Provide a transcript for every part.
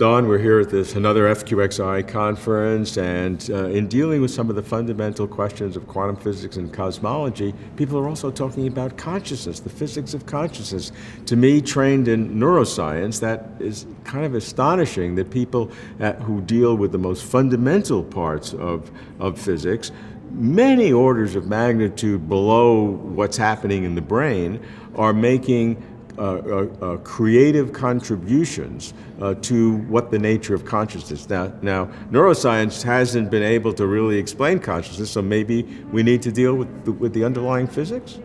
Don, we're here at this another FQXI conference, and in dealing with some of the fundamental questions of quantum physics and cosmology, people are also talking about consciousness, the physics of consciousness. To me, trained in neuroscience, that is kind of astonishing that people who deal with the most fundamental parts of physics, many orders of magnitude below what's happening in the brain, are making creative contributions to what the nature of consciousness. Now, neuroscience hasn't been able to really explain consciousness, so maybe we need to deal with the underlying physics?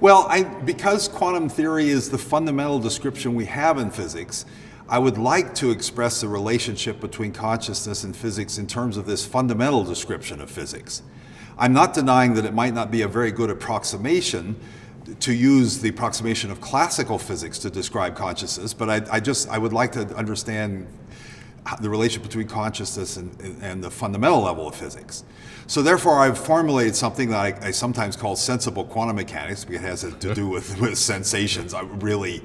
Well, because quantum theory is the fundamental description we have in physics, I would like to express the relationship between consciousness and physics in terms of this fundamental description of physics. I'm not denying that it might not be a very good approximation to use the approximation of classical physics to describe consciousness, but I would like to understand the relationship between consciousness and the fundamental level of physics. So therefore, I've formulated something that I sometimes call sensible quantum mechanics, because it has to do with sensations, really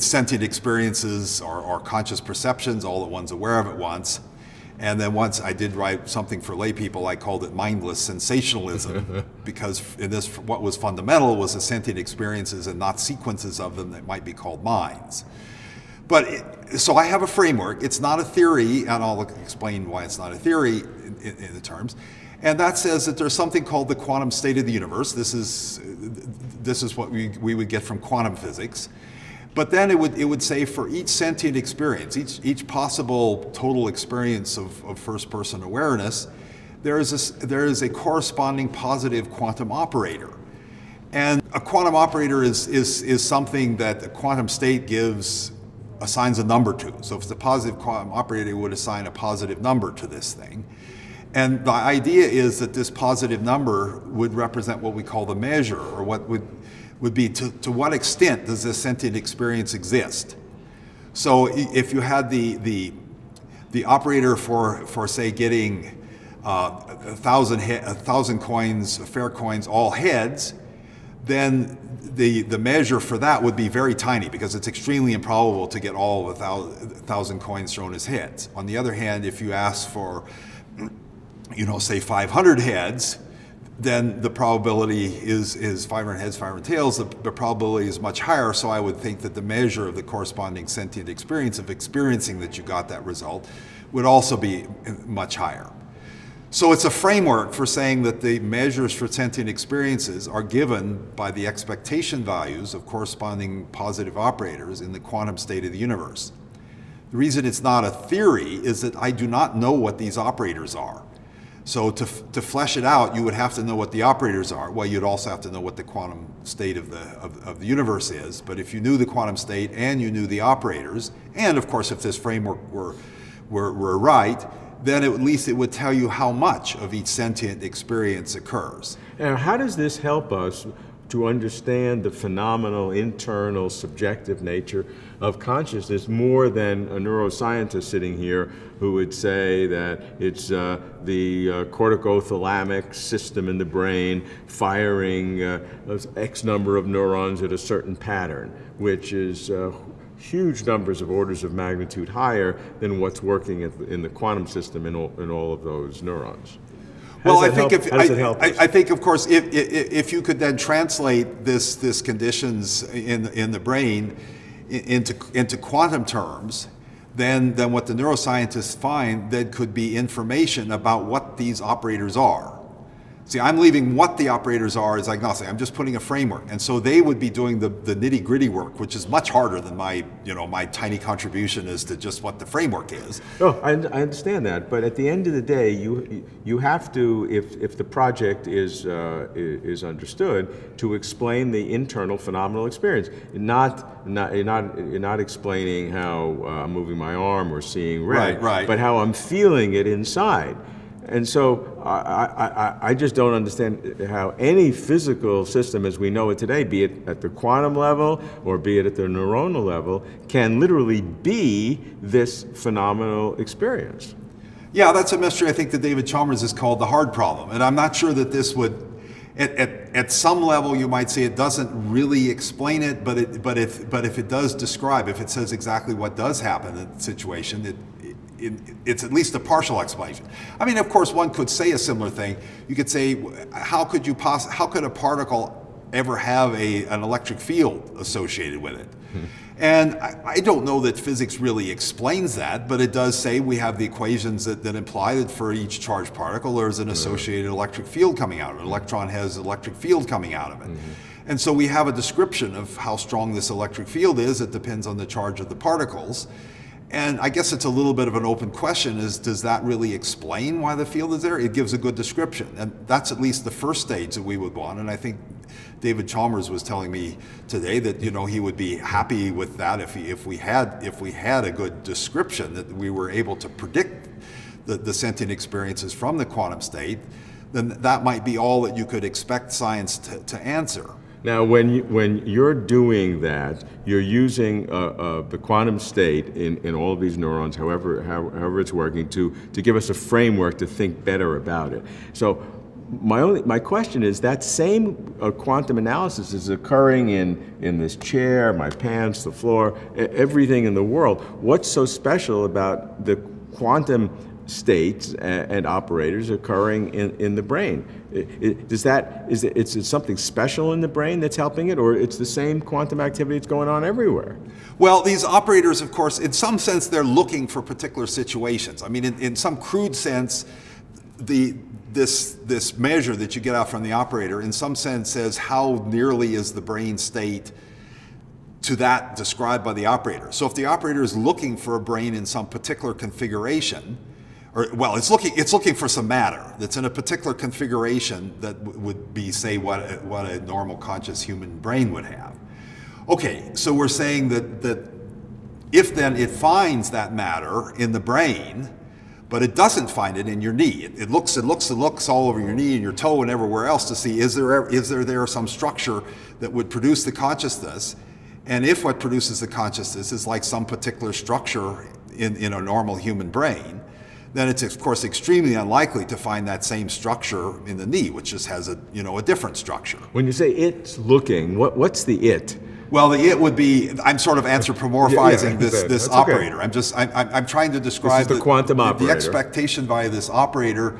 sentient experiences or conscious perceptions, all that one's aware of at once. And then once I did write something for lay people, I called it mindless sensationalism, because in this, what was fundamental was the sentient experiences and not sequences of them that might be called minds. But so I have a framework. It's not a theory, and I'll explain why it's not a theory in the terms. And that says that there's something called the quantum state of the universe. This is what we would get from quantum physics. But then it would say for each sentient experience, each possible total experience of first-person awareness, there is a corresponding positive quantum operator. And a quantum operator is something that the quantum state assigns a number to. So if it's a positive quantum operator, it would assign a positive number to this thing. And the idea is that this positive number would represent what we call the measure, or what would be to what extent does this sentient experience exist. So if you had the operator for say getting 1,000 coins, fair coins, all heads, then the measure for that would be very tiny, because it's extremely improbable to get all of 1,000 coins thrown as heads. On the other hand, if you ask for, you know, say 500 heads, then the probability is 500 heads, 500 tails. The probability is much higher, so I would think that the measure of the corresponding sentient experience of experiencing that you got that result would also be much higher. So it's a framework for saying that the measures for sentient experiences are given by the expectation values of corresponding positive operators in the quantum state of the universe. The reason it's not a theory is that I do not know what these operators are. So to flesh it out, you would have to know what the operators are. Well, you'd also have to know what the quantum state of the universe is. But if you knew the quantum state and you knew the operators, and of course if this framework were right, then at least it would tell you how much of each sentient experience occurs. Now, how does this help us to understand the phenomenal, internal, subjective nature of consciousness more than a neuroscientist sitting here who would say that it's the corticothalamic system in the brain firing X number of neurons at a certain pattern, which is huge numbers of orders of magnitude higher than what's working in the quantum system in all of those neurons? Well, I think, of course, if you could then translate this conditions in the brain into quantum terms, then what the neuroscientists find then could be information about what these operators are. See, I'm leaving what the operators are as agnostic. I'm just putting a framework, and so they would be doing the nitty-gritty work, which is much harder than my tiny contribution as to just what the framework is. Oh, I understand that, but at the end of the day, you have to, if the project is understood, to explain the internal phenomenal experience. You're not explaining how I'm moving my arm or seeing red, right. But how I'm feeling it inside. And so I just don't understand how any physical system as we know it today, be it at the quantum level or be it at the neuronal level, can literally be this phenomenal experience. Yeah, that's a mystery I think that David Chalmers has called the hard problem. And I'm not sure that this would at some level you might say it doesn't really explain it, but if it does describe, if it says exactly what does happen in the situation, it's at least a partial explanation. I mean, of course, one could say a similar thing. You could say, how could a particle ever have an electric field associated with it? Hmm. And I don't know that physics really explains that, but it does say we have the equations that imply that for each charged particle there is an associated electric field coming out of it. An electron has an electric field coming out of it. Mm-hmm. And so we have a description of how strong this electric field is. It depends on the charge of the particles. And I guess it's a little bit of an open question, is does that really explain why the field is there? It gives a good description. And that's at least the first stage that we would want. And I think David Chalmers was telling me today that, you know, he would be happy with that if we had a good description, that we were able to predict the sentient experiences from the quantum state, then that might be all that you could expect science to answer. Now, when you're doing that, you're using the quantum state in all of these neurons, however it's working, to give us a framework to think better about it. So my question is, that same quantum analysis is occurring in this chair, my pants, the floor, everything in the world. What's so special about the quantum states and operators occurring in the brain? Is it something special in the brain that's helping it, or it's the same quantum activity that's going on everywhere? Well, these operators, of course, in some sense, they're looking for particular situations. I mean, in some crude sense, this measure that you get out from the operator, in some sense, says how nearly is the brain state to that described by the operator. So if the operator is looking for a brain in some particular configuration, or, well, it's looking for some matter that's in a particular configuration that would be, say, what a normal conscious human brain would have. Okay, so we're saying that if then it finds that matter in the brain, but it doesn't find it in your knee. It looks all over your knee and your toe and everywhere else to see is there some structure that would produce the consciousness, and if what produces the consciousness is like some particular structure in a normal human brain, then it's of course extremely unlikely to find that same structure in the knee, which just has a different structure. When you say it's looking, what's the it? Well, the it would be, I'm sort of anthropomorphizing this operator. Okay. I'm trying to describe the quantum operator. The expectation by this operator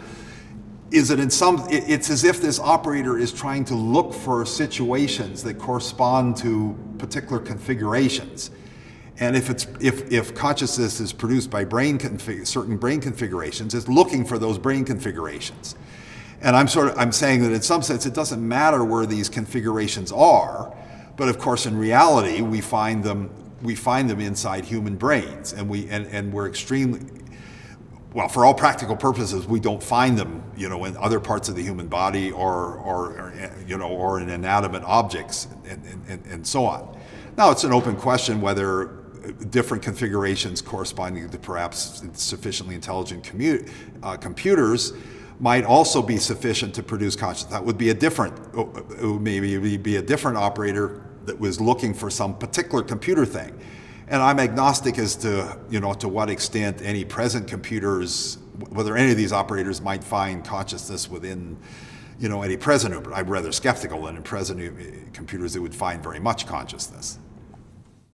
is that it's as if this operator is trying to look for situations that correspond to particular configurations. And if consciousness is produced by certain brain configurations, it's looking for those brain configurations. And I'm saying that in some sense it doesn't matter where these configurations are, but of course in reality we find them inside human brains, and we're extremely, well, for all practical purposes, we don't find them, you know, in other parts of the human body or in inanimate objects and so on. Now, it's an open question whether different configurations corresponding to perhaps sufficiently intelligent computers might also be sufficient to produce consciousness. That would be maybe a different operator that was looking for some particular computer thing. And I'm agnostic as to, you know, to what extent any present computers, whether any of these operators might find consciousness within, you know, any present, but I'm rather skeptical that in present computers it would find very much consciousness.